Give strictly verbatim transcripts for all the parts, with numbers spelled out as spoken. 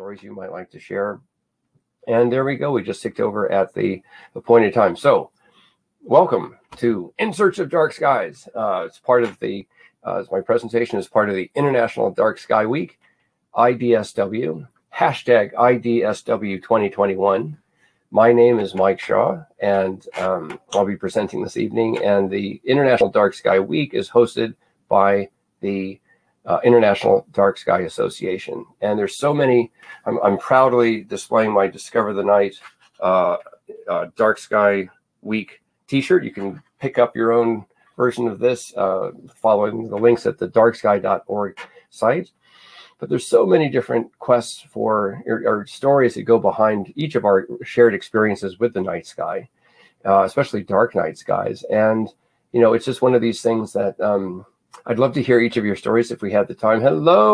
stories you might like to share. And there we go. We just ticked over at the appointed time. So welcome to In Search of Dark Skies. Uh, it's part of the, uh, my presentation is part of the International Dark Sky Week, I D S W, hashtag I D S W twenty twenty-one. My name is Mike Shaw, and um, I'll be presenting this evening. And the International Dark Sky Week is hosted by the Uh, International Dark Sky Association. And there's so many, I'm, I'm proudly displaying my Discover the Night uh, uh, Dark Sky Week t-shirt. You can pick up your own version of this uh, following the links at the dark sky dot org site. But there's so many different quests for, or, or stories that go behind each of our shared experiences with the night sky, uh, especially dark night skies. And, you know, it's just one of these things that, um, I'd love to hear each of your stories if we had the time. Hello,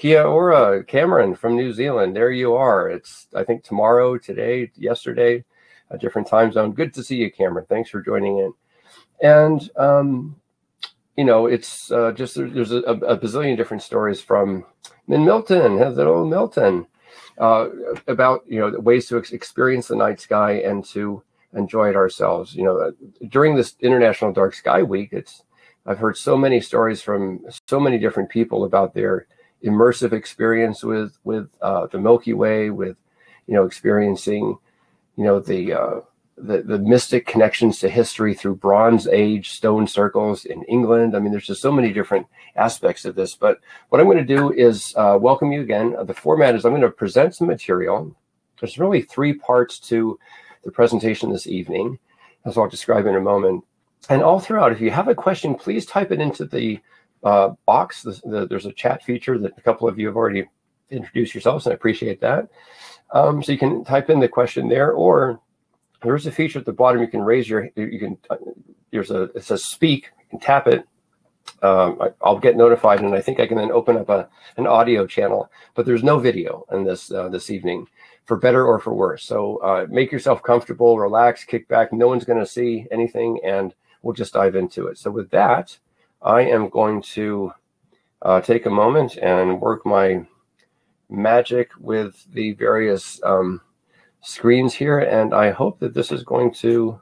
kia ora, Cameron from New Zealand. There you are. It's, I think, tomorrow, today, yesterday, a different time zone. Good to see you, Cameron. Thanks for joining in. And, um, you know, it's uh, just there's a, a bazillion different stories from Milton. Hello, Milton. Uh, about, you know, ways to ex experience the night sky and to enjoy it ourselves. You know, during this International Dark Sky Week, it's I've heard so many stories from so many different people about their immersive experience with with uh, the Milky Way, with, you know, experiencing, you know, the, uh, the the mystic connections to history through Bronze Age stone circles in England. I mean, there's just so many different aspects of this. But what I'm going to do is uh, welcome you again. The format is I'm going to present some material. There's really three parts to the presentation this evening, as I'll describe in a moment. And all throughout, if you have a question, please type it into the uh, box. The, the, there's a chat feature that a couple of you have already introduced yourselves, and I appreciate that. Um, so you can type in the question there, or there's a feature at the bottom. You can raise your, you can, there's a, it says speak, you can tap it. Um, I, I'll get notified, and I think I can then open up a, an audio channel, but there's no video in this, uh, this evening, for better or for worse. So uh, make yourself comfortable, relax, kick back. No one's going to see anything, and we'll just dive into it. So with that, I am going to uh, take a moment and work my magic with the various um, screens here. And I hope that this is going to,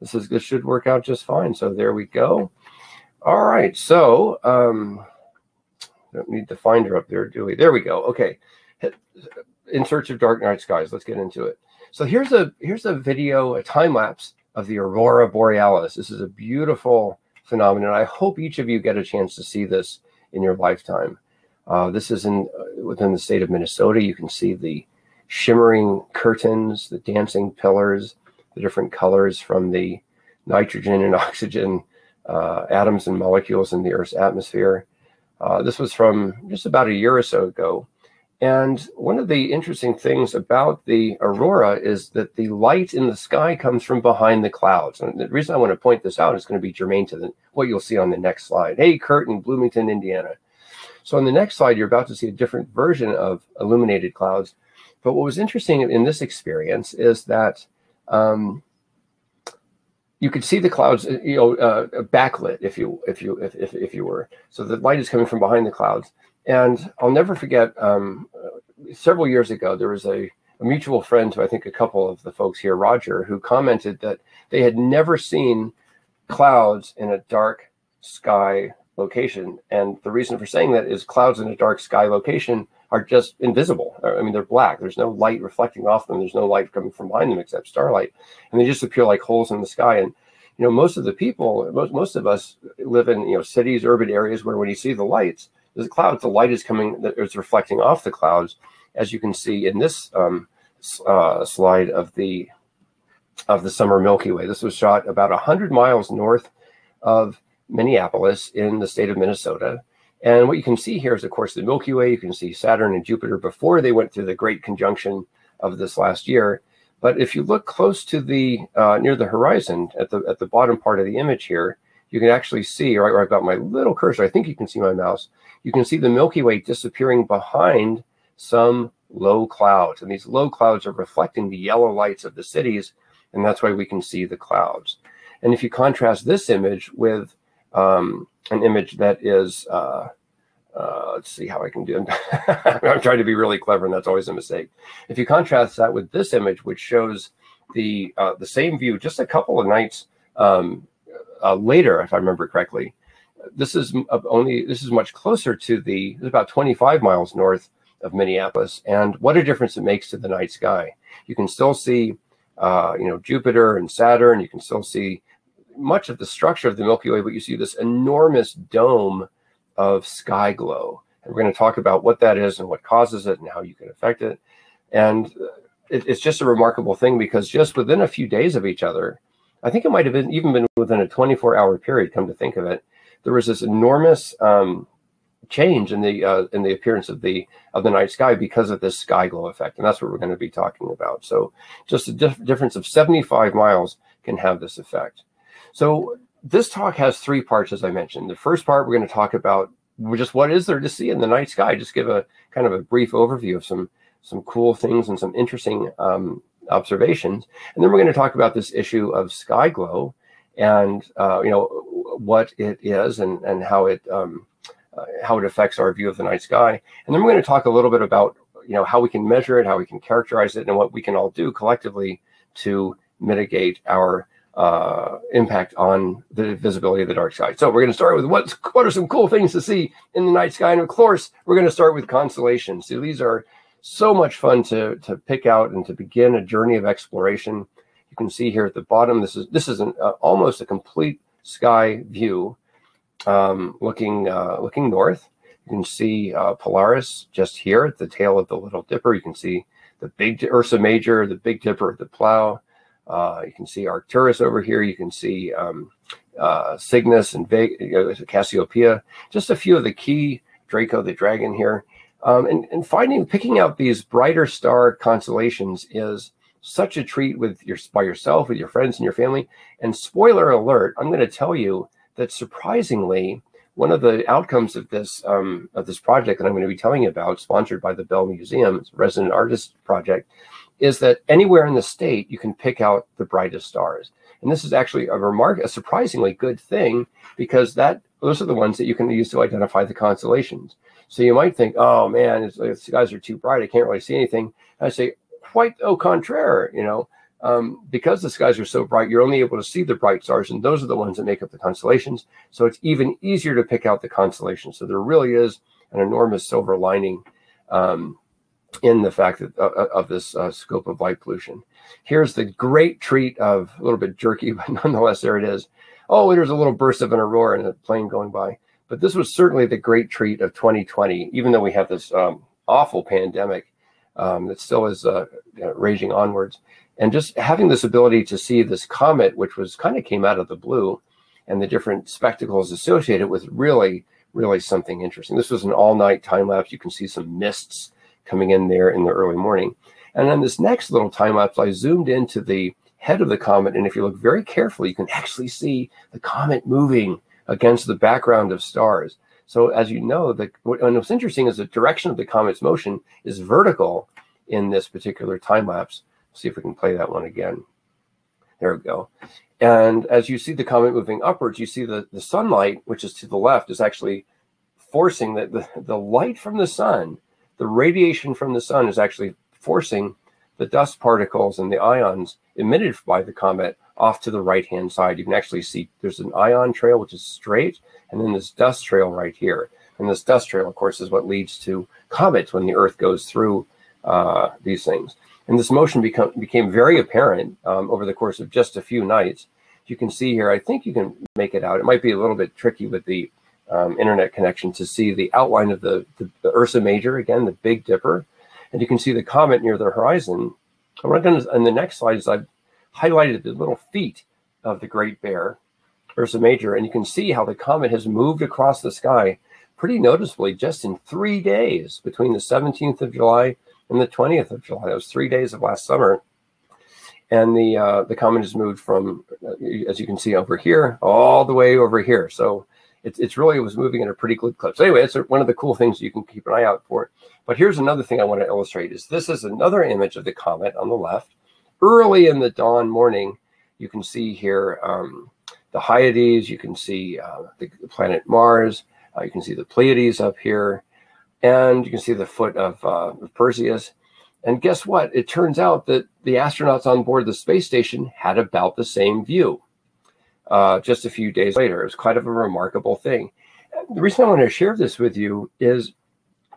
this is this should work out just fine. So there we go. All right, so um, don't need the finder up there, do we? There we go, okay. In Search of Dark Night Skies, let's get into it. So here's a, here's a video, a time lapse of the Aurora Borealis. This is a beautiful phenomenon. I hope each of you get a chance to see this in your lifetime. Uh, this is in uh, within the state of Minnesota. You can see the shimmering curtains, the dancing pillars, the different colors from the nitrogen and oxygen uh, atoms and molecules in the Earth's atmosphere. Uh, this was from just about a year or so ago. And one of the interesting things about the aurora is that the light in the sky comes from behind the clouds. And the reason I want to point this out is going to be germane to the, what you'll see on the next slide. Hey, Kurt in Bloomington, Indiana. So on the next slide, you're about to see a different version of illuminated clouds. But what was interesting in this experience is that um, you could see the clouds, you know, uh, backlit, if you if you if, if if you were. So the light is coming from behind the clouds. And I'll never forget, um, several years ago, there was a, a mutual friend to, I think, a couple of the folks here, Roger, who commented that they had never seen clouds in a dark sky location. And the reason for saying that is clouds in a dark sky location are just invisible. I mean, they're black. There's no light reflecting off them. There's no light coming from behind them except starlight. And they just appear like holes in the sky. And you know, most of the people, most, most of us live in, you know, cities, urban areas where when you see the lights, the clouds, the light is coming, it's reflecting off the clouds, as you can see in this um, uh, slide of the of the summer Milky Way. This was shot about one hundred miles north of Minneapolis in the state of Minnesota. And what you can see here is, of course, the Milky Way. You can see Saturn and Jupiter before they went through the great conjunction of this last year. But if you look close to the, uh, near the horizon, at the, at the bottom part of the image here, you can actually see, right where I've got my little cursor, I think you can see my mouse, you can see the Milky Way disappearing behind some low clouds. And these low clouds are reflecting the yellow lights of the cities, and that's why we can see the clouds. And if you contrast this image with um, an image that is uh, Uh, let's see how I can do it. I'm trying to be really clever, and that's always a mistake. If you contrast that with this image, which shows the uh, the same view just a couple of nights um, uh, later, if I remember correctly, this is only this is much closer to the it's about twenty-five miles north of Minneapolis, and what a difference it makes to the night sky. You can still see uh, you know, Jupiter and Saturn. You can still see much of the structure of the Milky Way, but you see this enormous dome of sky glow, and we're going to talk about what that is and what causes it and how you can affect it. And it, it's just a remarkable thing, because just within a few days of each other, I think it might have been even been within a twenty-four hour period, come to think of it, there was this enormous um, change in the uh, in the appearance of the of the night sky because of this sky glow effect, and that's what we're going to be talking about. So just a diff difference of seventy-five miles can have this effect. So this talk has three parts, as I mentioned. The first part, we're going to talk about just what is there to see in the night sky. Just give a kind of a brief overview of some some cool things and some interesting um, observations, and then we're going to talk about this issue of sky glow and uh, you know, what it is and and how it um, uh, how it affects our view of the night sky. And then we're going to talk a little bit about, you know, how we can measure it, how we can characterize it, and what we can all do collectively to mitigate our uh impact on the visibility of the dark sky. So we're going to start with what's what are some cool things to see in the night sky, and of course we're going to start with constellations. So these are so much fun to to pick out and to begin a journey of exploration. You can see here at the bottom, this is this is an uh, almost a complete sky view, um looking uh looking north. You can see uh Polaris just here at the tail of the Little Dipper. You can see the big Ursa Major, the Big Dipper at the Plow. Uh, you can see Arcturus over here. You can see um, uh, Cygnus and Ve you know, Cassiopeia, just a few of the key, Draco the dragon here. Um, and, and finding, picking out these brighter star constellations is such a treat with your, by yourself, with your friends and your family. And spoiler alert, I'm going to tell you that surprisingly, one of the outcomes of this, um, of this project that I'm going to be telling you about, sponsored by the Bell Museum, it's a resident artist project, is that anywhere in the state you can pick out the brightest stars. And this is actually a remark, a surprisingly good thing, because that those are the ones that you can use to identify the constellations. So you might think, oh man, it's, it's, the guys are too bright, I can't really see anything. And I say, quite au contraire, you know, um, because the skies are so bright, you're only able to see the bright stars, and those are the ones that make up the constellations. So it's even easier to pick out the constellations. So there really is an enormous silver lining um, in the fact that uh, of this uh, scope of light pollution. Here's the great treat of a little bit jerky, but nonetheless, there it is. Oh, there's a little burst of an aurora and a plane going by. But this was certainly the great treat of twenty twenty, even though we have this um, awful pandemic um, that still is uh, raging onwards. And just having this ability to see this comet, which was kind of came out of the blue, and the different spectacles associated with really, really something interesting. This was an all-night time lapse. You can see some mists coming in there in the early morning. And then this next little time lapse, I zoomed into the head of the comet, and if you look very carefully, you can actually see the comet moving against the background of stars. So as you know, the, and what's interesting is the direction of the comet's motion is vertical in this particular time lapse. See if we can play that one again. There we go. And as you see the comet moving upwards, you see the, the sunlight, which is to the left, is actually forcing the, the, the light from the sun. The radiation from the sun is actually forcing the dust particles and the ions emitted by the comet off to the right-hand side. You can actually see there's an ion trail, which is straight, and then this dust trail right here. And this dust trail, of course, is what leads to comets when the Earth goes through uh, these things. And this motion become, became very apparent um, over the course of just a few nights. You can see here, I think you can make it out. It might be a little bit tricky with the Um, internet connection to see the outline of the, the, the Ursa Major, again, the Big Dipper. And you can see the comet near the horizon. And what I've done is, on the next slide is I've highlighted the little feet of the Great Bear, Ursa Major, and you can see how the comet has moved across the sky pretty noticeably just in three days between the seventeenth of July and the twentieth of July. That was three days of last summer. And the, uh, the comet has moved from, as you can see over here, all the way over here. So It's, it's really, it was moving at a pretty good clip. So anyway, it's one of the cool things you can keep an eye out for. But here's another thing I want to illustrate is this is another image of the comet on the left. Early in the dawn morning, you can see here um, the Hyades, you can see uh, the planet Mars, Uh, you can see the Pleiades up here, and you can see the foot of uh, Perseus. And guess what? It turns out that the astronauts on board the space station had about the same view uh, just a few days later. It was quite of a remarkable thing. The reason I want to share this with you is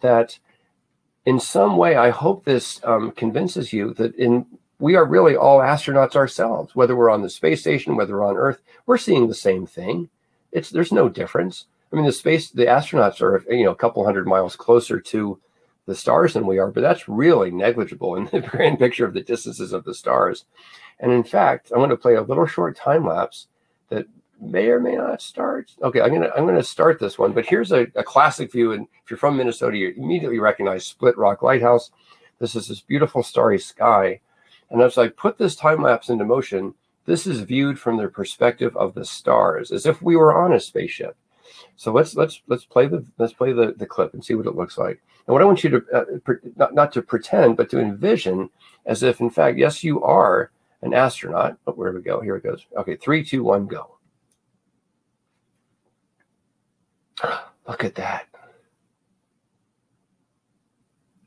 that in some way, I hope this um, convinces you that in we are really all astronauts ourselves, whether we're on the space station, whether we're on Earth, we're seeing the same thing. It's, there's no difference. I mean, the space, the astronauts are, you know, a couple hundred miles closer to the stars than we are, but that's really negligible in the grand picture of the distances of the stars. And in fact, I'm going to play a little short time lapse that may or may not start. Okay, I'm gonna I'm gonna start this one, but here's a, a classic view. And if you're from Minnesota, you immediately recognize Split Rock Lighthouse. This is this beautiful starry sky. And as I put this time lapse into motion, this is viewed from the perspective of the stars, as if we were on a spaceship. So let's let's let's play the let's play the, the clip and see what it looks like. And what I want you to uh, pre not not to pretend, but to envision as if, in fact, yes, you are an astronaut. Oh, where do we go? Here it goes. Okay, three, two, one, go. Look at that.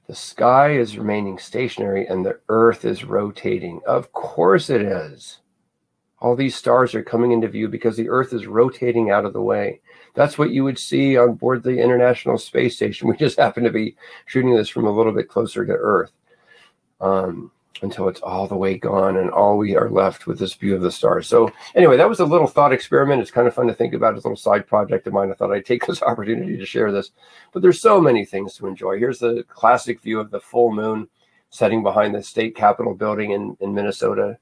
The sky is remaining stationary and the Earth is rotating. Of course it is. All these stars are coming into view because the Earth is rotating out of the way. That's what you would see on board the International Space Station. We just happen to be shooting this from a little bit closer to Earth um, until it's all the way gone and all we are left with this view of the stars. So anyway, that was a little thought experiment. It's kind of fun to think about. It's a little side project of mine. I thought I'd take this opportunity to share this, but there's so many things to enjoy. Here's the classic view of the full moon setting behind the state capitol building in, in Minnesota.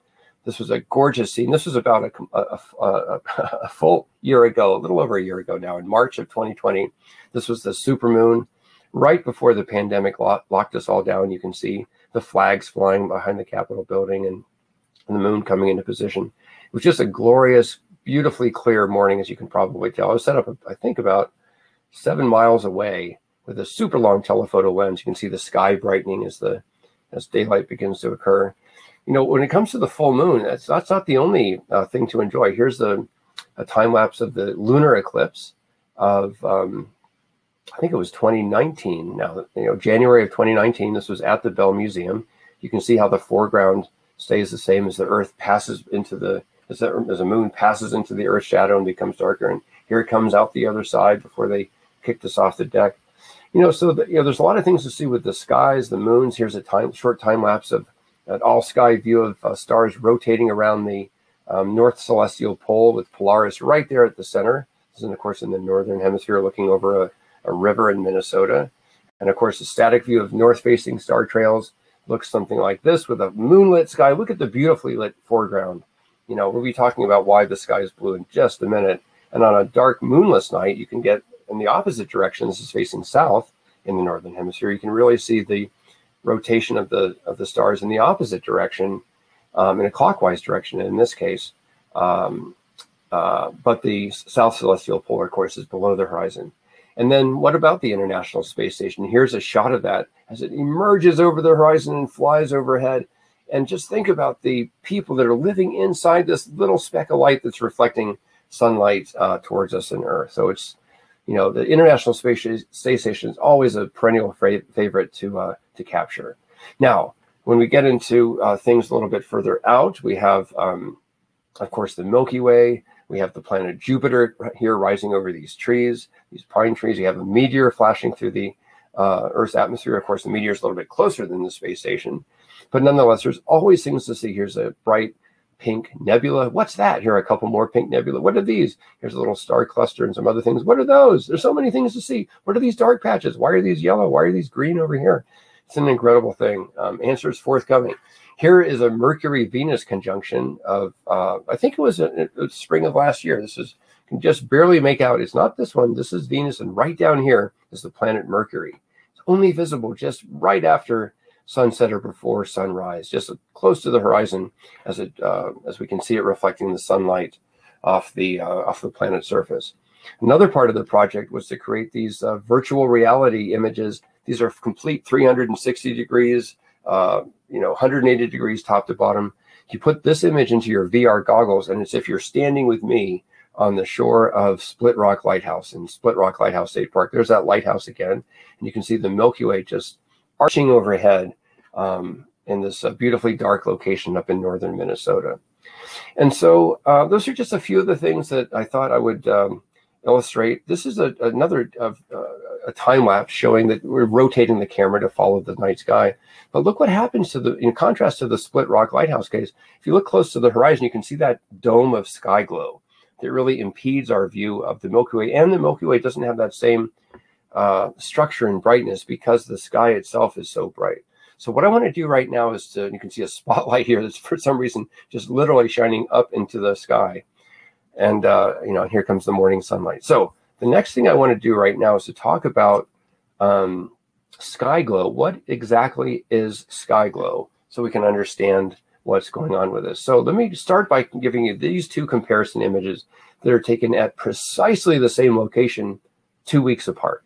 This was a gorgeous scene. This was about a, a, a, a full year ago, a little over a year ago now, in March of twenty twenty. This was the supermoon right before the pandemic lo locked us all down. You can see the flags flying behind the Capitol building and, and the moon coming into position. It was just a glorious, beautifully clear morning, as you can probably tell. I was set up, I think, about seven miles away with a super long telephoto lens. You can see the sky brightening as the as daylight begins to occur. You know, when it comes to the full moon, that's, that's not the only uh, thing to enjoy. Here's the, a time lapse of the lunar eclipse of, um, I think it was twenty nineteen now, you know, January of twenty nineteen. This was at the Bell Museum. You can see how the foreground stays the same as the Earth passes into the, as the, as the moon passes into the Earth's shadow and becomes darker. And here it comes out the other side before they kicked us off the deck. You know, so, the, you know, there's a lot of things to see with the skies, the moons. Here's a time, short time lapse of an all-sky view of uh, stars rotating around the um, North Celestial Pole with Polaris right there at the center. This is, of course, in the northern hemisphere, looking over a, a river in Minnesota. And, of course, the static view of north-facing star trails looks something like this with a moonlit sky. Look at the beautifully lit foreground. You know, we'll be talking about why the sky is blue in just a minute. And on a dark, moonless night, you can get in the opposite direction. This is facing south in the northern hemisphere. You can really see the rotation of the of the stars in the opposite direction, um, in a clockwise direction in this case. Um, uh, but the South Celestial Pole, of course, is below the horizon. And then what about the International Space Station? Here's a shot of that as it emerges over the horizon and flies overhead. And just think about the people that are living inside this little speck of light that's reflecting sunlight uh, towards us and Earth. So it's, you know, the International Space Station is always a perennial favorite to uh, to capture. Now, when we get into uh, things a little bit further out, we have, um, of course, the Milky Way. We have the planet Jupiter here rising over these trees, these pine trees. You have a meteor flashing through the uh, Earth's atmosphere. Of course, the meteor is a little bit closer than the space station. But nonetheless, there's always things to see. Here's a bright pink nebula. What's that? Here are a couple more pink nebula. What are these? Here's a little star cluster and some other things. What are those? There's so many things to see. What are these dark patches? Why are these yellow? Why are these green over here? It's an incredible thing. Um, answers forthcoming. Here is a Mercury-Venus conjunction of, uh, I think it was a, a spring of last year. This is, you can just barely make out. It's not this one. This is Venus, and right down here is the planet Mercury. It's only visible just right after sunset or before sunrise, just close to the horizon, as it uh, as we can see it reflecting the sunlight off the uh, off the planet's surface. Another part of the project was to create these uh, virtual reality images. These are complete three hundred sixty degrees, uh, you know, one hundred eighty degrees top to bottom. You put this image into your V R goggles, and it's as if you're standing with me on the shore of Split Rock Lighthouse in Split Rock Lighthouse State Park. There's that lighthouse again, and you can see the Milky Way just arching overhead um, in this uh, beautifully dark location up in northern Minnesota. And so uh, those are just a few of the things that I thought I would um, illustrate. This is a, another uh, a time lapse showing that we're rotating the camera to follow the night sky. But look what happens to the, in contrast to the Split Rock Lighthouse case, if you look close to the horizon, you can see that dome of sky glow that really impedes our view of the Milky Way. And the Milky Way doesn't have that same uh, structure and brightness because the sky itself is so bright. So what I want to do right now is to, you can see a spotlight here that's for some reason just literally shining up into the sky. And, uh, you know, here comes the morning sunlight. So the next thing I want to do right now is to talk about um, sky glow. What exactly is sky glow? So we can understand what's going on with this. So let me start by giving you these two comparison images that are taken at precisely the same location two weeks apart.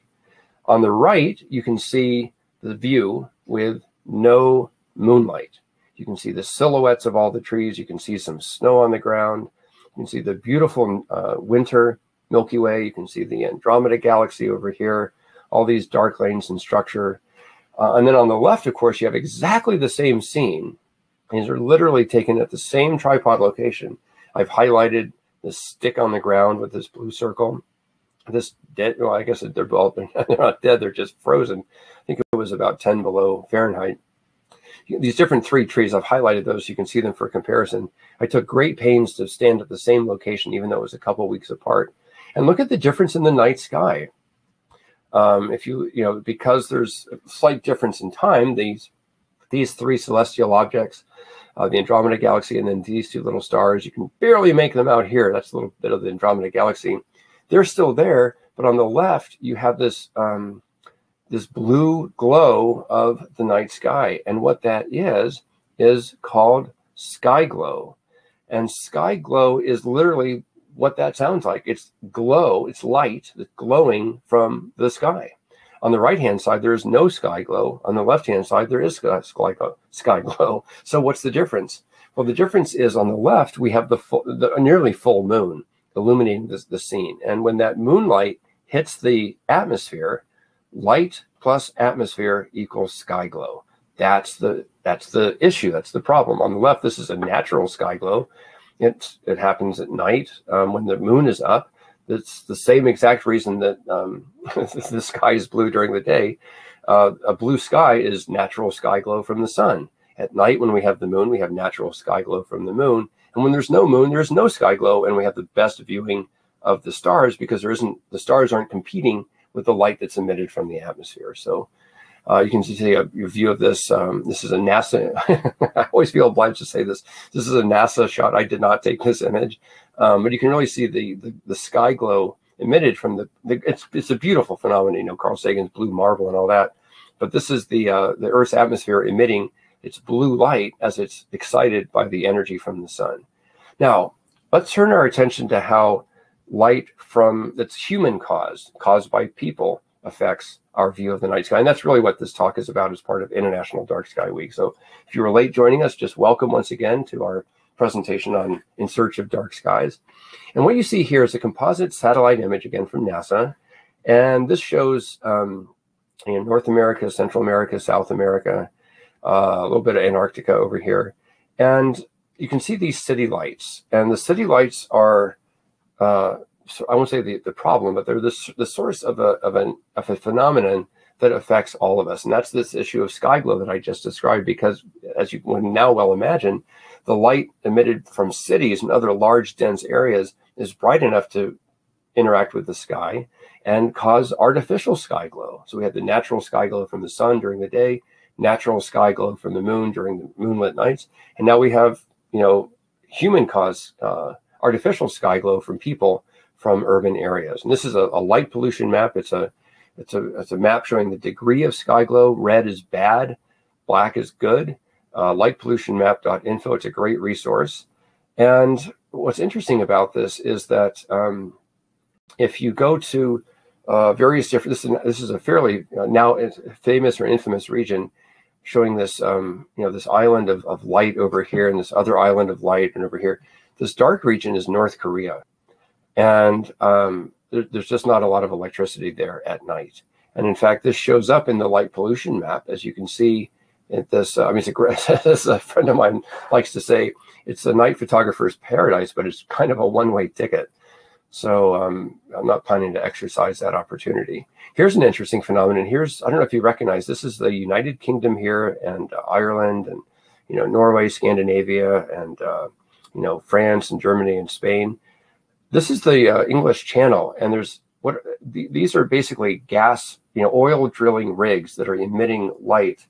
On the right, you can see the view with no moonlight. You can see the silhouettes of all the trees. You can see some snow on the ground. You can see the beautiful uh, winter Milky Way. You can see the Andromeda galaxy over here, all these dark lanes and structure. Uh, and then on the left, of course, you have exactly the same scene. These are literally taken at the same tripod location. I've highlighted this stick on the ground with this blue circle. This dead, well, I guess they're both, they're not dead, they're just frozen. I think it was about ten below Fahrenheit. These different three trees, I've highlighted those so you can see them for comparison. I took great pains to stand at the same location, even though it was a couple weeks apart. And look at the difference in the night sky. Um, if you, you know, because there's a slight difference in time, these, these three celestial objects, uh, the Andromeda galaxy, and then these two little stars, you can barely make them out here. That's a little bit of the Andromeda galaxy. They're still there, but on the left, you have this um, this blue glow of the night sky. And what that is, is called sky glow. And sky glow is literally what that sounds like. It's glow, it's light that's glowing from the sky. On the right-hand side, there is no sky glow. On the left-hand side, there is sky glow. So what's the difference? Well, the difference is on the left, we have the, full, the nearly full moon illuminating this, the scene. And when that moonlight hits the atmosphere, light plus atmosphere equals sky glow. That's the, that's the issue. That's the problem. On the left, this is a natural sky glow. It, it happens at night um, when the moon is up. It's the same exact reason that um, the sky is blue during the day. Uh, a blue sky is natural sky glow from the sun. At night, when we have the moon, we have natural sky glow from the moon. And when there's no moon, there's no sky glow, and we have the best viewing of the stars because there isn't, the stars aren't competing with the light that's emitted from the atmosphere. So uh, you can see a, your view of this. Um, this is a NASA, I always feel obliged to say this. This is a NASA shot. I did not take this image, um, but you can really see the, the, the sky glow emitted from the, the it's, it's a beautiful phenomenon, you know, Carl Sagan's blue marble and all that. But this is the, uh, the Earth's atmosphere emitting its blue light as it's excited by the energy from the sun. Now, let's turn our attention to how light from that's human caused, caused by people, affects our view of the night sky. And that's really what this talk is about as part of International Dark Sky Week. So if you were late joining us, just welcome once again to our presentation on In Search of Dark Skies. And what you see here is a composite satellite image, again, from NASA. And this shows um, you know, North America, Central America, South America, Uh, a little bit of Antarctica over here. And you can see these city lights. And the city lights are, uh, so I won't say the, the problem, but they're the, the source of a, of, an, of a phenomenon that affects all of us. And that's this issue of sky glow that I just described, because as you can now well imagine, the light emitted from cities and other large dense areas is bright enough to interact with the sky and cause artificial sky glow. So we have the natural sky glow from the sun during the day, natural sky glow from the moon during the moonlit nights. And now we have, you know, human caused uh, artificial sky glow from people from urban areas. And this is a, a light pollution map. It's a, it's a, it's a map showing the degree of sky glow. Red is bad, black is good. Uh, light pollution map dot info, it's a great resource. And what's interesting about this is that um, if you go to uh, various different, this is, this is a fairly uh, now famous or infamous region, showing this, um, you know, this island of, of light over here and this other island of light and over here. This dark region is North Korea. And um, there, there's just not a lot of electricity there at night. And in fact, this shows up in the light pollution map, as you can see. At this, uh, I mean, it's a, as a friend of mine likes to say, it's a night photographer's paradise, but it's kind of a one-way ticket. So um, I'm not planning to exercise that opportunity. Here's an interesting phenomenon. Here's, I don't know if you recognize, this is the United Kingdom here, and uh, Ireland, and, you know, Norway, Scandinavia, and, uh, you know, France and Germany and Spain. This is the uh, English Channel, and there's what th these are basically gas, you know, oil drilling rigs that are emitting light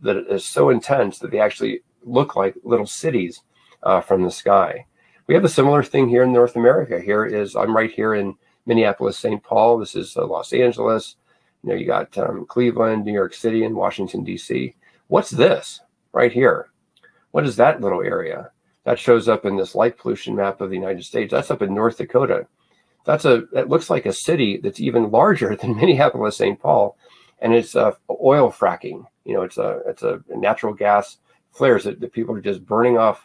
that is so intense that they actually look like little cities uh, from the sky. We have a similar thing here in North America. Here is, I'm right here in Minneapolis, Saint Paul. This is uh, Los Angeles. You know, you got um, Cleveland, New York City, and Washington, D C. What's this right here? What is that little area? That shows up in this light pollution map of the United States. That's up in North Dakota. That's a, that looks like a city that's even larger than Minneapolis, Saint Paul. And it's uh, oil fracking. You know, it's a it's a natural gas flares that, that people are just burning off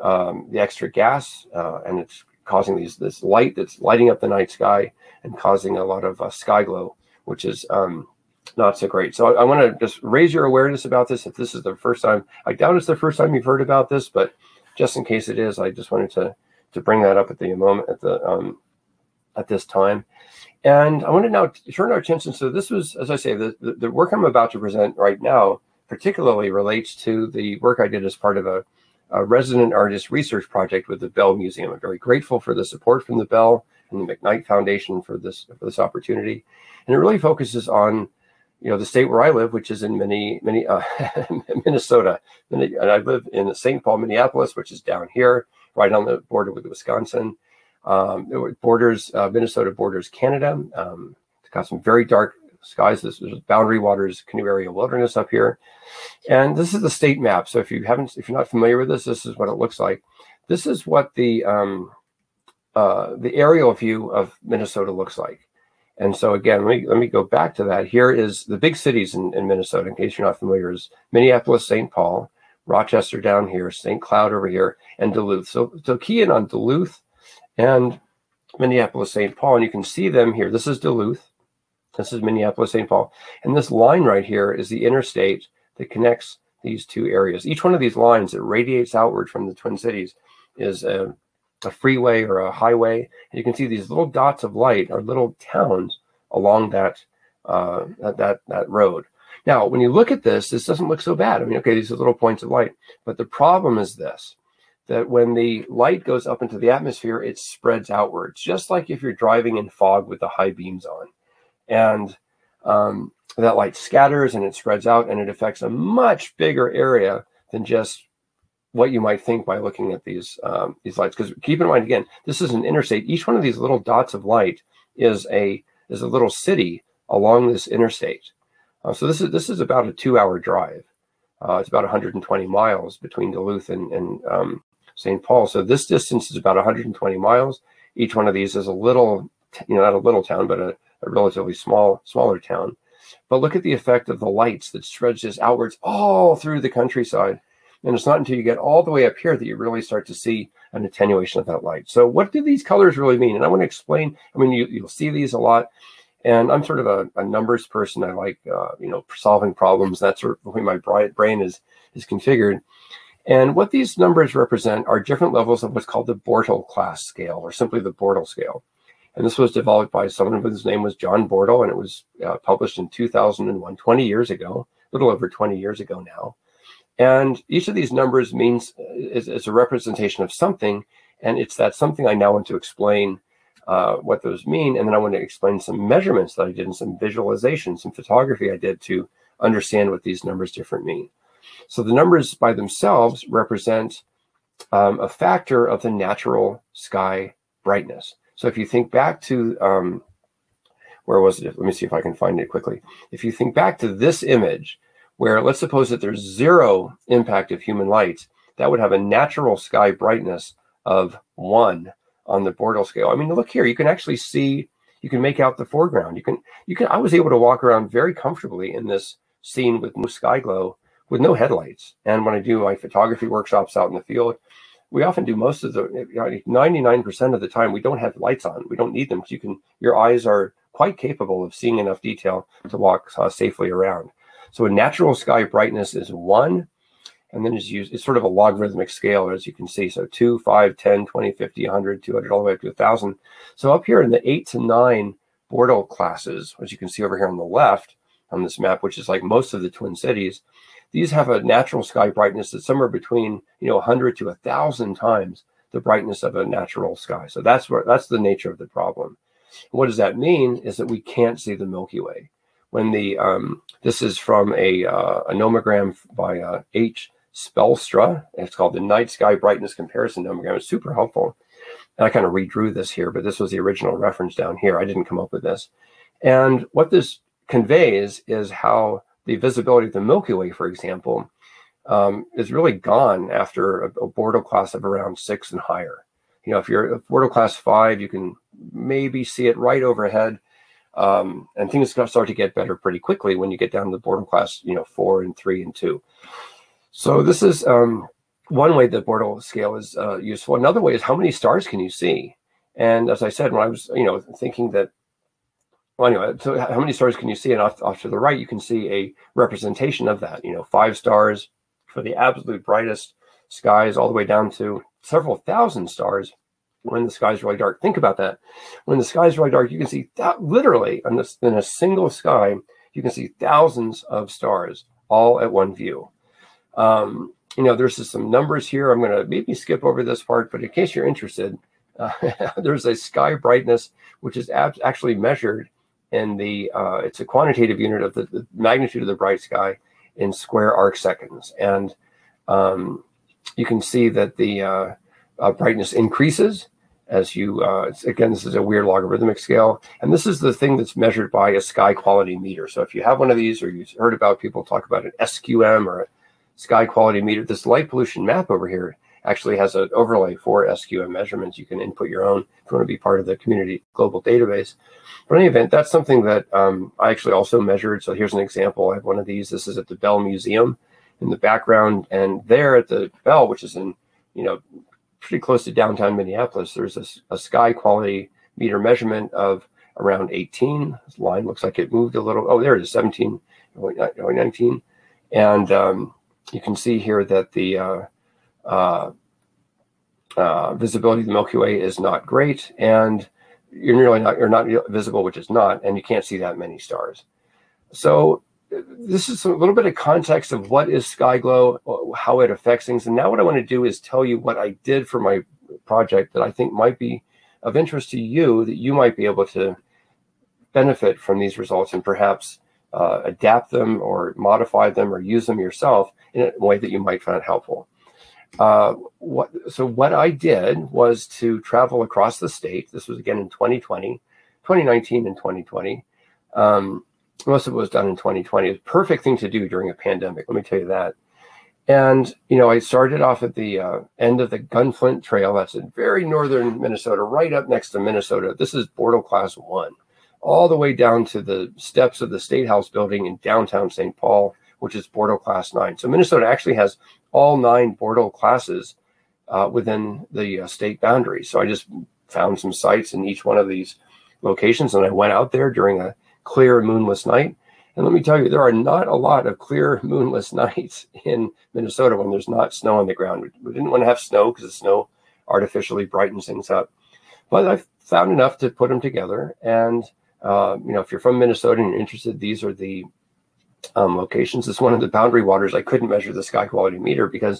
um, the extra gas, uh, and it's causing these this light that's lighting up the night sky and causing a lot of uh, sky glow, which is um, not so great. So I, I want to just raise your awareness about this. If this is the first time, I doubt it's the first time you've heard about this, but just in case it is, I just wanted to to bring that up at the moment at the um, at this time. And I want to now turn our attention. So this was, as I say, the, the, the work I'm about to present right now particularly relates to the work I did as part of a, a resident artist research project with the Bell Museum. I'm very grateful for the support from the Bell and the McKnight Foundation for this for this opportunity. And it really focuses on, you know, the state where I live, which is in many, many, uh, Minnesota. And I live in Saint Paul, Minneapolis, which is down here, right on the border with Wisconsin. Um, it borders, uh, Minnesota borders Canada. Um, it's got some very dark skies. This is Boundary Waters, Canoe Area Wilderness up here. And this is the state map. So if you haven't, if you're not familiar with this, this is what it looks like. This is what the, um, uh, the aerial view of Minnesota looks like. And so again, let me, let me go back to that. Here is the big cities in, in Minnesota, in case you're not familiar, is Minneapolis, Saint Paul, Rochester down here, Saint Cloud over here, and Duluth. So, so key in on Duluth and Minneapolis, Saint Paul, and you can see them here. This is Duluth. This is Minneapolis, Saint Paul. And this line right here is the interstate that connects these two areas. Each one of these lines that radiates outward from the Twin Cities is a, a freeway or a highway. And you can see these little dots of light are little towns along that, uh, that, that, that road. Now, when you look at this, this doesn't look so bad. I mean, okay, these are little points of light. But the problem is this. That when the light goes up into the atmosphere, it spreads outwards, just like if you're driving in fog with the high beams on. And um, that light scatters and it spreads out, and it affects a much bigger area than just what you might think by looking at these, um, these lights. Because keep in mind, again, this is an interstate. Each one of these little dots of light is a, is a little city along this interstate. Uh, so this is, this is about a two-hour drive. Uh, it's about one hundred twenty miles between Duluth and, and um, Saint Paul. So this distance is about one hundred twenty miles. Each one of these is a little, you know, not a little town, but a, a relatively small, smaller town. But look at the effect of the lights that stretches outwards all through the countryside. And it's not until you get all the way up here that you really start to see an attenuation of that light. So what do these colors really mean? And I want to explain, I mean, you, you'll see these a lot. And I'm sort of a, a numbers person. I like, uh, you know, solving problems. That's sort of the way my brain is, is configured. And what these numbers represent are different levels of what's called the Bortle class scale, or simply the Bortle scale. And this was developed by someone whose name was John Bortle, and it was uh, published in two thousand one, twenty years ago, a little over twenty years ago now. And each of these numbers means is, is a representation of something, and it's that something I now want to explain uh, what those mean. And then I want to explain some measurements that I did and some visualizations, some photography I did to understand what these numbers different mean. So the numbers by themselves represent um, a factor of the natural sky brightness. So if you think back to, um, where was it? Let me see if I can find it quickly. If you think back to this image, where let's suppose that there's zero impact of human light, that would have a natural sky brightness of one on the Bortle scale. I mean, look here, you can actually see, you can make out the foreground. You can, you can, I was able to walk around very comfortably in this scene with no sky glow, with no headlights. And when I do my photography workshops out in the field, we often do most of the, ninety-nine percent of the time, we don't have lights on. We don't need them because you can, your eyes are quite capable of seeing enough detail to walk uh, safely around. So a natural sky brightness is one, and then it's used, it's sort of a logarithmic scale, as you can see. So two, five, ten, twenty, fifty, one hundred, two hundred, all the way up to one thousand. So up here in the eight to nine Bortle classes, which you can see over here on the left on this map, which is like most of the Twin Cities, these have a natural sky brightness that's somewhere between, you know, one hundred to one thousand times the brightness of a natural sky. So that's where, that's the nature of the problem. And what does that mean is that we can't see the Milky Way. When the, um, this is from a, uh, a nomogram by uh, H. Spelstra. It's called the Night Sky Brightness Comparison Nomogram. It's super helpful. And I kind of redrew this here, but this was the original reference down here. I didn't come up with this. And what this conveys is how the visibility of the Milky Way, for example, um, is really gone after a, a Bortle class of around six and higher. You know, if you're a Bortle class five, you can maybe see it right overhead. Um, and things start to get better pretty quickly when you get down to the Bortle class, you know, four and three and two. So this is um, one way the Bortle scale is uh, useful. Another way is how many stars can you see? And as I said, when I was, you know, thinking that, well, anyway, so how many stars can you see? And off, off to the right, you can see a representation of that, you know, five stars for the absolute brightest skies all the way down to several thousand stars when the sky is really dark. Think about that. When the sky is really dark, you can see that literally in, this, in a single sky, you can see thousands of stars all at one view. Um, you know, there's just some numbers here. I'm going to maybe skip over this part, but in case you're interested, uh, there's a sky brightness, which is actually measured in the, uh, it's a quantitative unit of the, the magnitude of the bright sky in square arc seconds. And um, you can see that the uh, uh, brightness increases as you, uh, it's, again, this is a weird logarithmic scale. And this is the thing that's measured by a sky quality meter. So if you have one of these, or you've heard about people talk about an S Q M or a sky quality meter, this light pollution map over here actually has an overlay for S Q M measurements. You can input your own if you want to be part of the community global database. But in any event, that's something that um, I actually also measured. So here's an example. I have one of these. This is at the Bell Museum in the background. And there at the Bell, which is in, you know, pretty close to downtown Minneapolis, there's a, a sky quality meter measurement of around eighteen. This line looks like it moved a little. Oh, there it is, seventeen, nineteen. And um, you can see here that the uh, uh, uh, visibility of the Milky Way is not great, and you're nearly not you're not visible, which is not, and you can't see that many stars. So this is a little bit of context of what is sky glow, how it affects things, and now what I want to do is tell you what I did for my project that I think might be of interest to you, that you might be able to benefit from these results and perhaps Uh, adapt them or modify them or use them yourself in a way that you might find helpful. Uh, what, so what I did was to travel across the state. This was again in twenty twenty, twenty nineteen and twenty twenty. Um, most of it was done in twenty twenty. It was a perfect thing to do during a pandemic, let me tell you that. And, you know, I started off at the uh, end of the Gunflint Trail. That's in very northern Minnesota, right up next to Minnesota. This is Bortle Class one. All the way down to the steps of the State House building in downtown Saint Paul, which is Bortle Class nine. So Minnesota actually has all nine Bortle classes uh, within the uh, state boundary. So I just found some sites in each one of these locations, and I went out there during a clear moonless night. And let me tell you, there are not a lot of clear moonless nights in Minnesota when there's not snow on the ground. We didn't want to have snow because the snow artificially brightens things up. But I found enough to put them together. And Uh, you know, if you're from Minnesota and you're interested, these are the um, locations. This is one of the boundary waters. I couldn't measure the sky quality meter because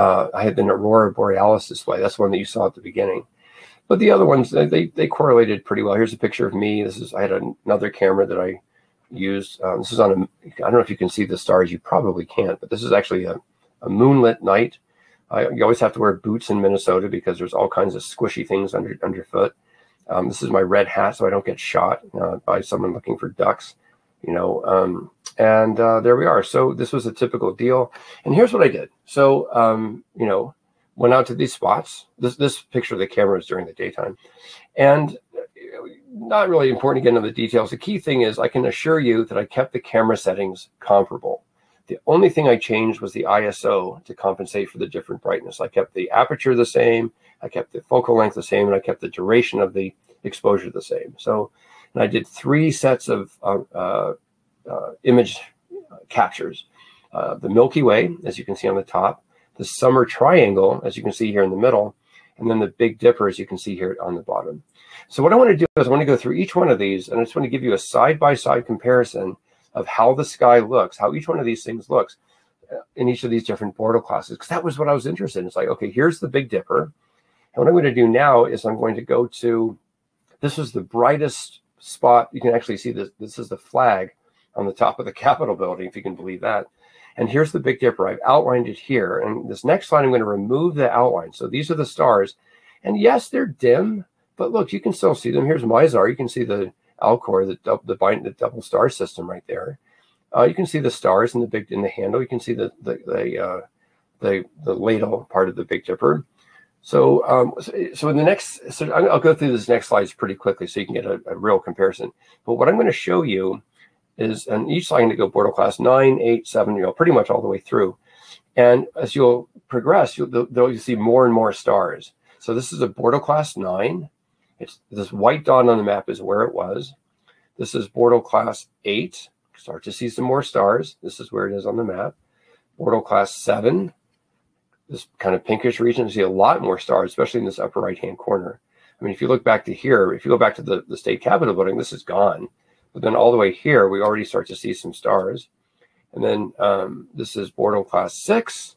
uh, I had an Aurora Borealis display. That's one that you saw at the beginning. But the other ones, they, they correlated pretty well. Here's a picture of me. This is, I had another camera that I used. Um, this is on a, I don't know if you can see the stars. You probably can't, but this is actually a, a moonlit night. I, you always have to wear boots in Minnesota because there's all kinds of squishy things under underfoot. Um, this is my red hat, so I don't get shot uh, by someone looking for ducks, you know, um, and uh, there we are. So this was a typical deal. And here's what I did. So, um, you know, went out to these spots. This, this picture of the camera is during the daytime. And not really important to get into the details. The key thing is I can assure you that I kept the camera settings comparable. The only thing I changed was the I S O to compensate for the different brightness. I kept the aperture the same, I kept the focal length the same, and I kept the duration of the exposure the same. So, and I did three sets of uh, uh, uh, image captures. Uh, the Milky Way, as you can see on the top, the Summer Triangle, as you can see here in the middle, and then the Big Dipper, as you can see here on the bottom. So what I want to do is I want to go through each one of these, and I just want to give you a side-by-side comparison of how the sky looks, how each one of these things looks in each of these different border classes, because that was what I was interested in. It's like, okay, here's the Big Dipper. And what I'm going to do now is I'm going to go to, this is the brightest spot. You can actually see this. This is the flag on the top of the Capitol building, if you can believe that. And here's the Big Dipper. I've outlined it here. And this next slide, I'm going to remove the outline. So these are the stars. And yes, they're dim, but look, you can still see them. Here's Mizar. You can see the Alcor, the, the, the double star system right there. Uh, you can see the stars in the big in the handle. You can see the the the, uh, the, the ladle part of the Big Dipper. So um, so in the next, so I'll go through this next slides pretty quickly so you can get a, a real comparison. But what I'm going to show you is, and each slide I'm going to go border class nine, eight, seven, you know, pretty much all the way through. And as you'll progress, you'll you'll, you'll see more and more stars. So this is a border class nine. It's, this white dot on the map is where it was. This is Bortle Class eight. Start to see some more stars. This is where it is on the map. Bortle Class seven. This kind of pinkish region, you see a lot more stars, especially in this upper right-hand corner. I mean, if you look back to here, if you go back to the, the state capitol building, this is gone. But then all the way here, we already start to see some stars. And then um, this is Bortle Class six,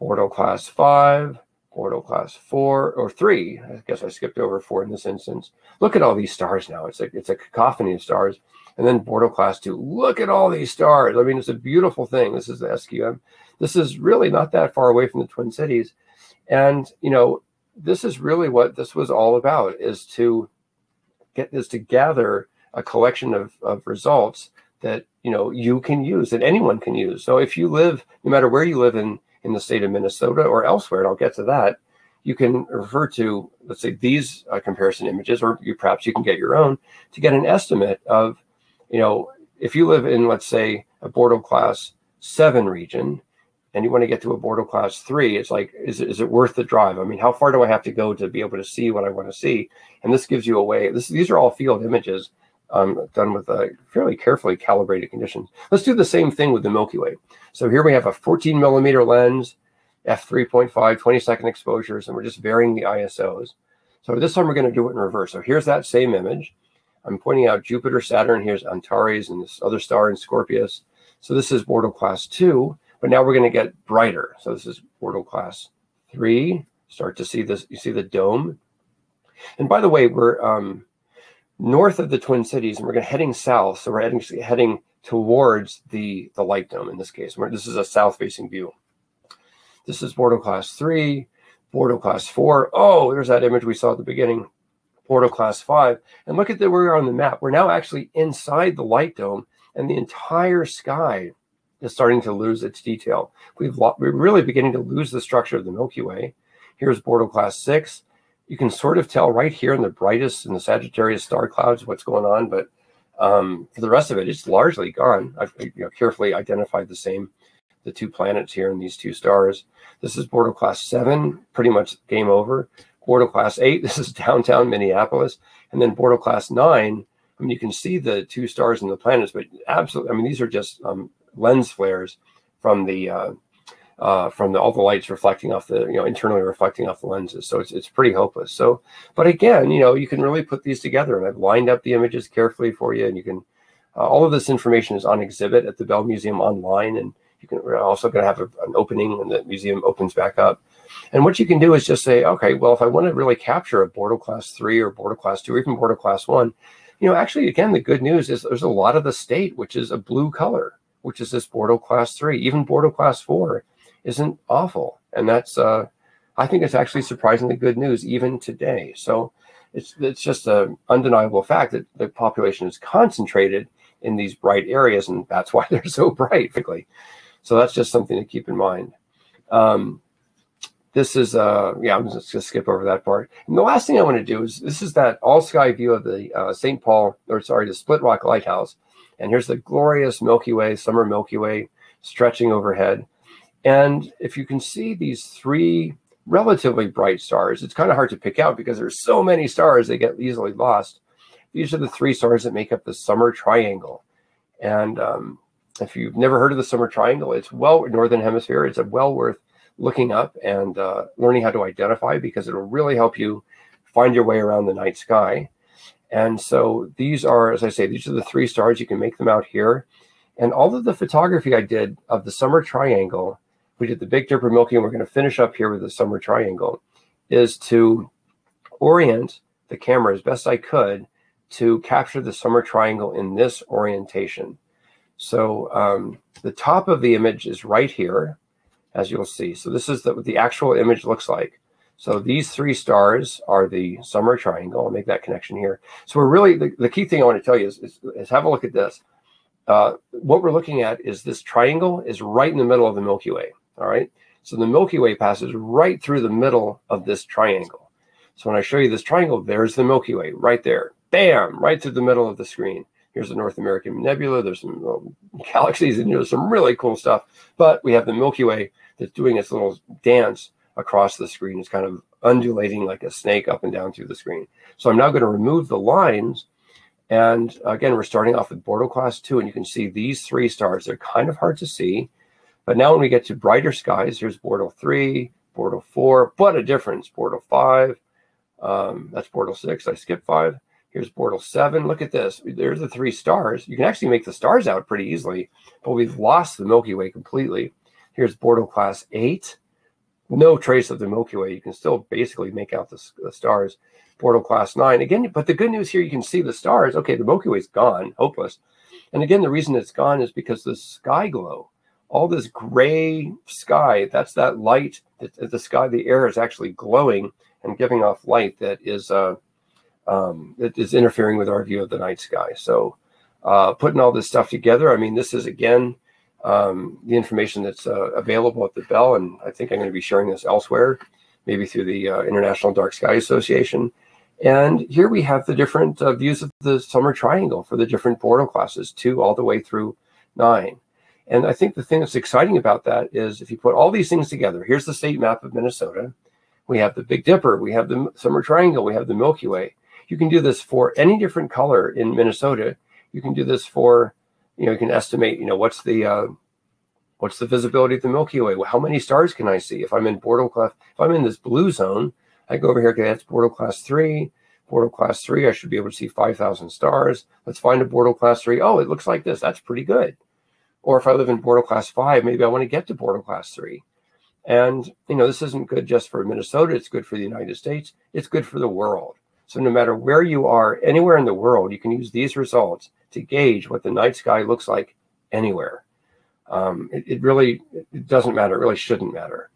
Bortle Class five, Bortle Class four or three. I guess I skipped over four in this instance. Look at all these stars now. It's a, it's a cacophony of stars. And then Bortle Class two. Look at all these stars. I mean, it's a beautiful thing. This is the S Q M. This is really not that far away from the Twin Cities. And, you know, this is really what this was all about, is to get this to gather a collection of, of results that, you know, you can use, that anyone can use. So if you live, no matter where you live in, in the state of Minnesota or elsewhere, and I'll get to that, you can refer to, let's say, these uh, comparison images, or you perhaps you can get your own to get an estimate of, you know, if you live in, let's say, a Bortle Class seven region, and you want to get to a Bortle Class three, it's like, is, is it worth the drive? I mean, how far do I have to go to be able to see what I want to see? And this gives you a way. This, these are all field images um, done with a fairly carefully calibrated conditions. Let's do the same thing with the Milky Way. So here we have a fourteen millimeter lens, f three point five, twenty second exposures, and we're just varying the I S Os. So this time we're going to do it in reverse. So here's that same image. I'm pointing out Jupiter, Saturn, here's Antares and this other star in Scorpius. So this is Bortle Class two, but now we're going to get brighter. So this is Bortle Class three. Start to see this, you see the dome. And by the way, we're um, north of the Twin Cities, and we're going heading south. So we're heading, heading towards the, the light dome in this case. We're, this is a south-facing view. This is Bortle Class three, Bortle Class four. Oh, there's that image we saw at the beginning, Bortle Class five. And look at the, where we are on the map. We're now actually inside the light dome, and the entire sky is starting to lose its detail. We've we're really beginning to lose the structure of the Milky Way. Here's Bortle Class six. You can sort of tell right here in the brightest in the Sagittarius star clouds what's going on, but um, for the rest of it, it's largely gone. I've you know, carefully identified the same, the two planets here and these two stars. This is Bortle Class seven, pretty much game over. Bortle Class eight, this is downtown Minneapolis. And then Bortle Class nine, I mean, you can see the two stars and the planets, but absolutely, I mean, these are just um, lens flares from the, uh, uh, from the, all the lights reflecting off the, you know, internally reflecting off the lenses. So it's, it's pretty hopeless. So, but again, you know, you can really put these together, and I've lined up the images carefully for you, and you can, uh, all of this information is on exhibit at the Bell Museum online, and you can, we're also going to have a, an opening when the museum opens back up. And what you can do is just say, okay, well, if I want to really capture a Bortle Class three or Bortle Class two or even Bortle Class one, you know, actually, again, the good news is there's a lot of the state, which is a blue color, which is this Bortle Class three. Even Bortle Class four isn't awful. And that's, uh, I think it's actually surprisingly good news even today. So it's, it's just an undeniable fact that the population is concentrated in these bright areas, and that's why they're so bright, frankly. So that's just something to keep in mind. Um, This is, uh, yeah, I'm just going to skip over that part. And the last thing I want to do is, this is that all-sky view of the uh, Saint Paul, or sorry, the Split Rock Lighthouse. And here's the glorious Milky Way, summer Milky Way. stretching overhead. And if you can see these three relatively bright stars, it's kind of hard to pick out because there's so many stars, they get easily lost. These are the three stars that make up the Summer Triangle. And um, if you've never heard of the Summer Triangle, it's well, Northern Hemisphere, it's well worth looking up and uh, learning how to identify, because it'll really help you find your way around the night sky. And so these are, as I say, these are the three stars. You can make them out here. And all of the photography I did of the Summer Triangle, we did the Big Dipper, Milky, and we're going to finish up here with the Summer Triangle, is to orient the camera as best I could to capture the Summer Triangle in this orientation. So um, the top of the image is right here, as you'll see. So this is the, what the actual image looks like. So these three stars are the Summer Triangle. I'll make that connection here. So we're really, the, the key thing I want to tell you is, is, is have a look at this. Uh, what we're looking at is this triangle is right in the middle of the Milky Way. All right. So the Milky Way passes right through the middle of this triangle. So when I show you this triangle, there's the Milky Way right there. Bam, right through the middle of the screen. Here's the North American Nebula. There's some um, galaxies and there's some really cool stuff. But we have the Milky Way that's doing its little dance across the screen. It's kind of undulating like a snake up and down through the screen. So I'm now going to remove the lines. And again, we're starting off with Bortle Class two, and you can see these three stars. They're kind of hard to see. But now when we get to brighter skies, here's Bortle three, Bortle four. What a difference. Bortle five. Um, that's Bortle six. I skipped five. Here's Bortle seven. Look at this. There's the three stars. You can actually make the stars out pretty easily, but we've lost the Milky Way completely. Here's Bortle Class eight. No trace of the Milky Way. You can still basically make out the, the stars. Bortle Class nine. Again, but the good news here, you can see the stars. Okay, the Milky Way's gone, hopeless. And again, the reason it's gone is because the sky glow, all this gray sky, that's that light that the sky, the air is actually glowing and giving off light that is uh, um, that is interfering with our view of the night sky. So uh, putting all this stuff together, I mean, this is, again, um, the information that's uh, available at the Bell, and I think I'm going to be sharing this elsewhere, maybe through the uh, International Dark Sky Association. And here we have the different uh, views of the Summer Triangle for the different Bortle classes, two all the way through nine. And I think the thing that's exciting about that is if you put all these things together, here's the state map of Minnesota. We have the Big Dipper. We have the Summer Triangle. We have the Milky Way. You can do this for any different color in Minnesota. You can do this for, you know, you can estimate, you know, what's the, uh, what's the visibility of the Milky Way? How many stars can I see? If I'm in Bortle class, if I'm in this blue zone, I go over here, okay, that's Bortle Class three. Bortle Class three, I should be able to see five thousand stars. Let's find a Bortle Class three. Oh, it looks like this. That's pretty good. Or if I live in Bortle Class five, maybe I want to get to Bortle Class three. And, you know, this isn't good just for Minnesota. It's good for the United States. It's good for the world. So no matter where you are, anywhere in the world, you can use these results to gauge what the night sky looks like anywhere. Um, it, it really it doesn't matter. It really shouldn't matter.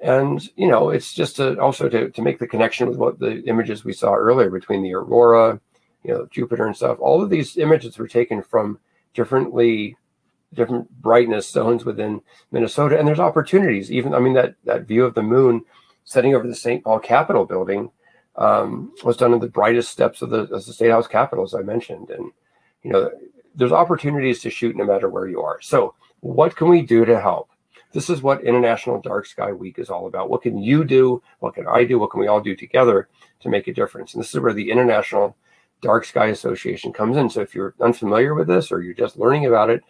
And, you know, it's just to also to, to make the connection with what the images we saw earlier between the Aurora, you know, Jupiter and stuff. All of these images were taken from differently, different brightness zones within Minnesota. And there's opportunities, even, I mean, that, that view of the moon setting over the Saint Paul Capitol building um, was done in the brightest steps of the, of the State House Capitol, as I mentioned. And, you know, there's opportunities to shoot no matter where you are. So what can we do to help? This is what International Dark Sky Week is all about. What can you do? What can I do? What can we all do together to make a difference? And this is where the International Dark Sky Association comes in. So if you're unfamiliar with this or you're just learning about it,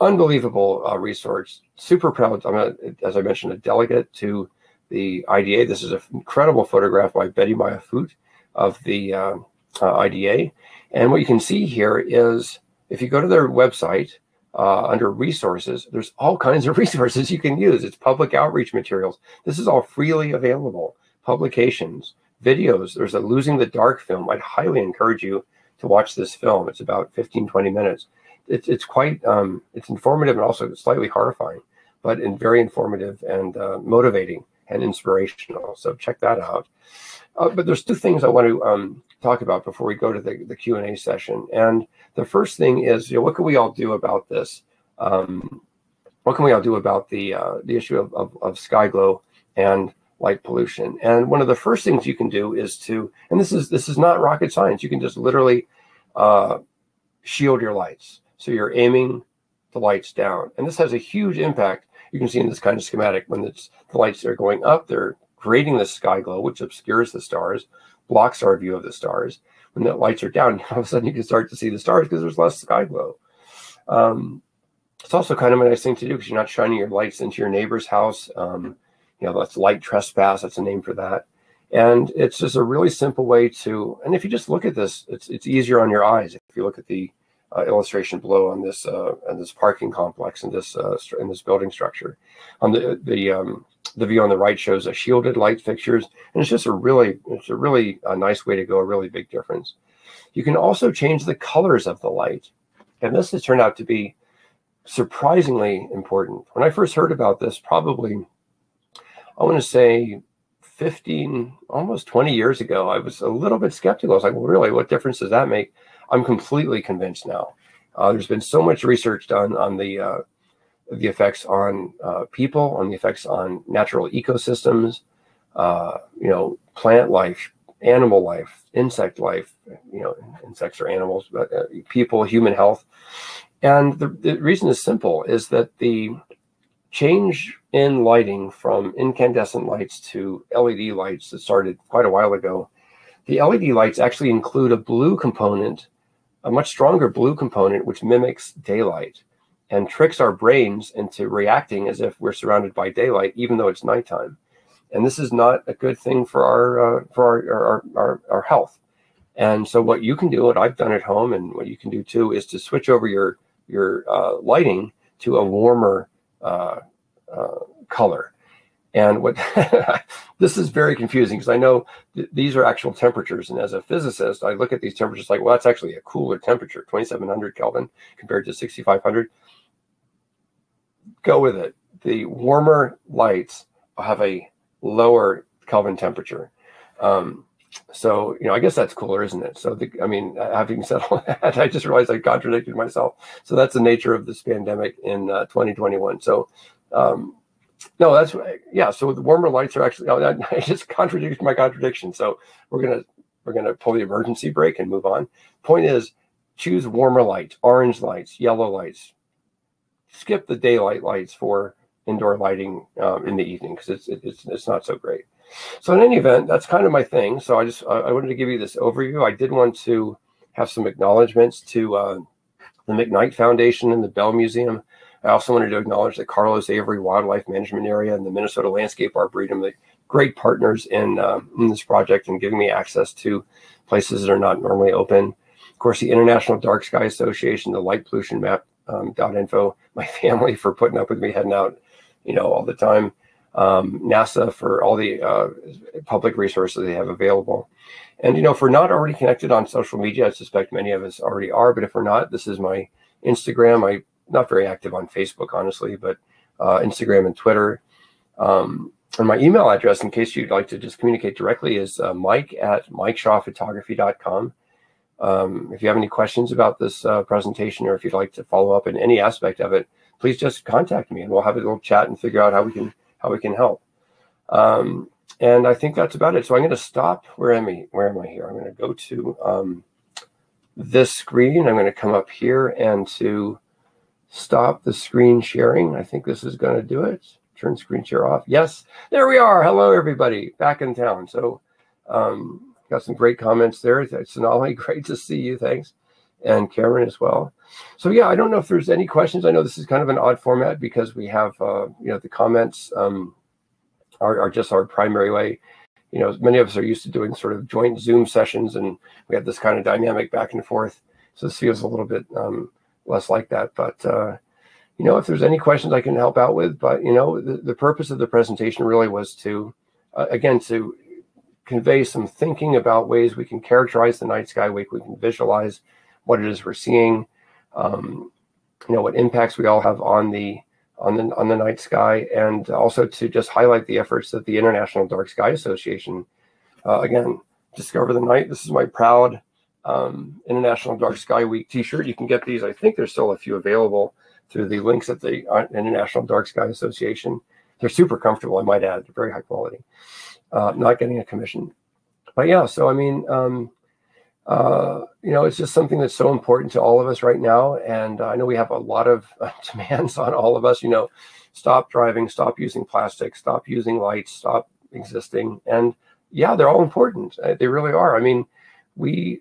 unbelievable uh, resource. Super proud. I'm a, as I mentioned, a delegate to the I D A. This is an incredible photograph by Betty Maya Foote of the uh, uh, I D A. And what you can see here is if you go to their website, Uh, under resources, there's all kinds of resources you can use. It's public outreach materials. This is all freely available. Publications, videos. There's a Losing the Dark film. I'd highly encourage you to watch this film. It's about fifteen, twenty minutes. It's, it's quite, um, it's informative and also slightly horrifying, but in very informative and uh, motivating and inspirational. So check that out. Uh, but there's two things I want to um, talk about before we go to the, the Q and A session. And the first thing is, you know, what can we all do about this? Um, what can we all do about the uh, the issue of, of, of sky glow and light pollution? And one of the first things you can do is to, and this is this is not rocket science. You can just literally uh, shield your lights. So you're aiming the lights down. And this has a huge impact. You can see in this kind of schematic, when it's, the lights are going up, they're creating this sky glow, which obscures the stars, blocks our view of the stars. When the lights are down, all of a sudden you can start to see the stars because there's less sky glow. Um, it's also kind of a nice thing to do because you're not shining your lights into your neighbor's house. Um, you know, that's light trespass. That's a name for that. And it's just a really simple way to, and if you just look at this, it's it's easier on your eyes. If you look at the uh, illustration below on this uh, on this parking complex and this uh, in this building structure, on the the um, the view on the right shows a shielded light fixtures, and it's just a really it's a really a nice way to go. A really big difference. You can also change the colors of the light, and this has turned out to be surprisingly important. When I first heard about this, probably I want to say fifteen, almost twenty years ago, I was a little bit skeptical. I was like, well, really, what difference does that make? I'm completely convinced now. Uh, there's been so much research done on the uh, the effects on uh, people, on the effects on natural ecosystems, uh, you know, plant life, animal life, insect life, you know, insects are animals, but uh, people, human health. And the, the reason is simple, is that the change in lighting from incandescent lights to L E D lights that started quite a while ago, the L E D lights actually include a blue component, a much stronger blue component, which mimics daylight and tricks our brains into reacting as if we're surrounded by daylight, even though it's nighttime. And this is not a good thing for our uh, for our our, our our health. And so what you can do, what I've done at home, and what you can do too, is to switch over your your uh, lighting to a warmer Uh, uh, color. And what this is very confusing because I know th these are actual temperatures. And as a physicist, I look at these temperatures like, well, that's actually a cooler temperature, twenty-seven hundred Kelvin compared to sixty-five hundred. Go with it. The warmer lights have a lower Kelvin temperature. Um, so, you know, I guess that's cooler, isn't it? So, the, I mean, having said all that, I just realized I contradicted myself. So that's the nature of this pandemic in uh, twenty twenty-one. So, um, no, that's, yeah. So the warmer lights are actually, I, I just contradicted my contradiction. So we're going to, we're going to pull the emergency break and move on. Point is, choose warmer lights, orange lights, yellow lights. Skip the daylight lights for indoor lighting um, in the evening because it's, it's, it's not so great. So in any event, that's kind of my thing. So I just uh, I wanted to give you this overview. I did want to have some acknowledgments to uh, the McKnight Foundation and the Bell Museum. I also wanted to acknowledge the Carlos Avery Wildlife Management Area and the Minnesota Landscape Arboretum, the great partners in, uh, in this project and giving me access to places that are not normally open. Of course, the International Dark Sky Association, the Light Pollution Map um, dot info, my family for putting up with me heading out, you know, all the time. Um, NASA for all the uh, public resources they have available. And, you know, if we're not already connected on social media, I suspect many of us already are, but if we're not, this is my Instagram. I'm not very active on Facebook, honestly, but uh, Instagram and Twitter. Um, and my email address, in case you'd like to just communicate directly, is uh, mike at mike shaw photography dot com. Um, if you have any questions about this uh, presentation or if you'd like to follow up in any aspect of it, please just contact me and we'll have a little chat and figure out how we can how we can help. Um, and I think that's about it. So I'm going to stop. Where am I? Where am I here? I'm going to go to um, this screen. I'm going to come up here and to stop the screen sharing. I think this is going to do it. Turn screen share off. Yes, there we are. Hello, everybody. Back in town. So um, got some great comments there. Sonali, great to see you. Thanks. And Cameron as well. So yeah, I don't know if there's any questions. I know this is kind of an odd format because we have, uh, you know, the comments um, are, are just our primary way. You know, many of us are used to doing sort of joint Zoom sessions and we have this kind of dynamic back and forth. So this feels a little bit um, less like that. But, uh, you know, if there's any questions I can help out with, but, you know, the, the purpose of the presentation really was to, uh, again, to convey some thinking about ways we can characterize the night sky week, we can visualize what it is we're seeing, um, you know, what impacts we all have on the on the on the night sky, and also to just highlight the efforts that the International Dark Sky Association, uh, again, Discover the Night. This is my proud um, International Dark Sky Week T-shirt. You can get these. I think there's still a few available through the links at the International Dark Sky Association. They're super comfortable, I might add. They're very high quality. Uh, not getting a commission, but yeah. So I mean. Um, uh, you know, it's just something that's so important to all of us right now. And uh, I know we have a lot of uh, demands on all of us, you know, stop driving, stop using plastic, stop using lights, stop existing. And yeah, they're all important. They really are. I mean, we,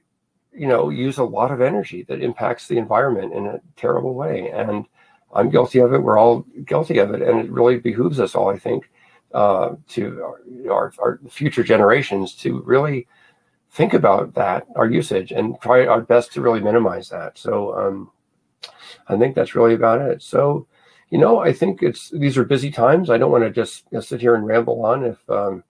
you know, use a lot of energy that impacts the environment in a terrible way. And I'm guilty of it. We're all guilty of it. And it really behooves us all, I think, uh, to our, our, our future generations to really think about that, our usage, and try our best to really minimize that. So um, I think that's really about it. So, you know, I think it's, these are busy times. I don't want to just you know, sit here and ramble on if, um,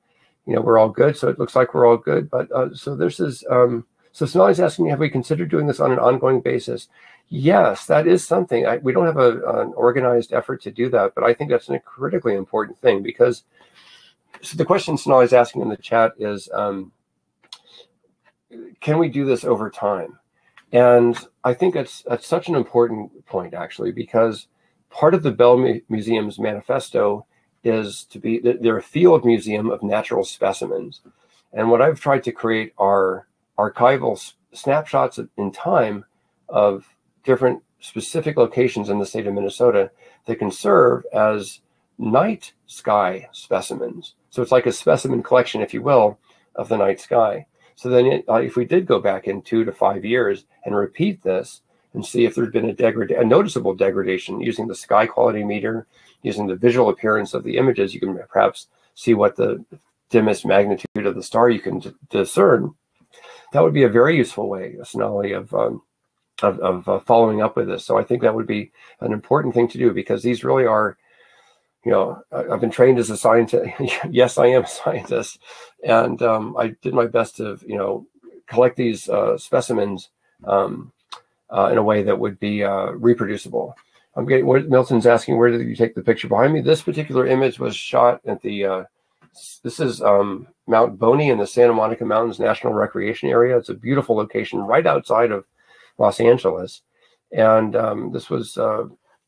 you know, we're all good. So it looks like we're all good. But uh, so this is, um, so Sonali's asking, have we considered doing this on an ongoing basis? Yes, that is something. I, we don't have a, an organized effort to do that, but I think that's a critically important thing because so the question Sonali's asking in the chat is, um, can we do this over time? And I think it's, it's such an important point, actually, because part of the Bell Museum's manifesto is to be, they're a field museum of natural specimens. And what I've tried to create are archival snapshots in time of different specific locations in the state of Minnesota that can serve as night sky specimens. So it's like a specimen collection, if you will, of the night sky. So then it, uh, if we did go back in two to five years and repeat this and see if there'd been a, degrad- a noticeable degradation using the sky quality meter, using the visual appearance of the images, you can perhaps see what the dimmest magnitude of the star you can d- discern. That would be a very useful way, Sonali, of, um, of, of uh, following up with this. So I think that would be an important thing to do because these really are, you know, I've been trained as a scientist. Yes, I am a scientist. And um, I did my best to, you know, collect these uh, specimens um, uh, in a way that would be uh, reproducible. I'm getting what Milton's asking, where did you take the picture behind me? This particular image was shot at the, uh, this is um, Mount Boney in the Santa Monica Mountains National Recreation Area. It's a beautiful location right outside of Los Angeles. And um, this was, uh,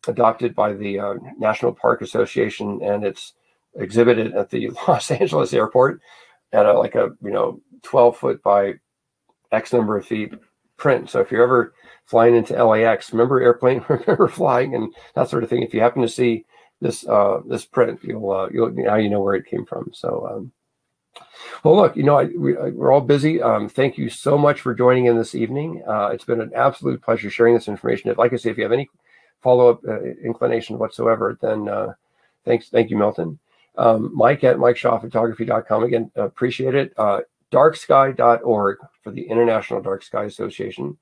adopted by the uh, National Park Association, and it's exhibited at the Los Angeles airport at a, like a, you know, twelve foot by X number of feet print. So if you're ever flying into L A X, remember airplane, remember flying and that sort of thing. If you happen to see this, uh, this print, you'll, uh, you'll, now you know where it came from. So, um, well, look, you know, I, we, I, we're all busy. Um, thank you so much for joining in this evening. Uh, it's been an absolute pleasure sharing this information. If, like I say, if you have any follow-up uh, inclination whatsoever, then uh, thanks. Thank you, Milton. Um, Mike at Mike Shaw Photography dot com. Again, appreciate it. Uh, dark sky dot org for the International Dark Sky Association.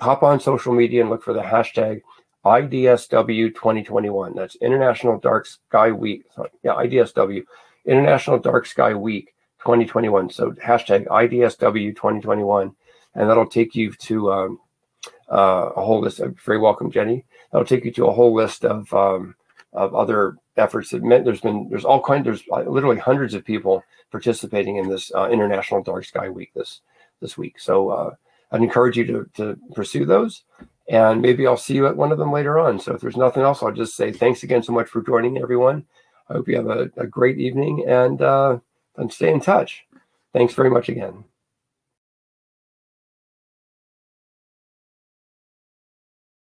Hop on social media and look for the hashtag I D S W twenty twenty-one. That's International Dark Sky Week. Sorry, yeah, I D S W, International Dark Sky Week twenty twenty-one. So hashtag I D S W twenty twenty-one. And that'll take you to um, uh, a whole list. You're very welcome, Jenny. That'll take you to a whole list of um, of other efforts that meant there's been there's all kinds there's literally hundreds of people participating in this uh, International Dark Sky Week this this week. So uh, I'd encourage you to to pursue those, and maybe I'll see you at one of them later on. So if there's nothing else, I'll just say thanks again so much for joining, everyone. I hope you have a, a great evening, and uh, and stay in touch. Thanks very much again.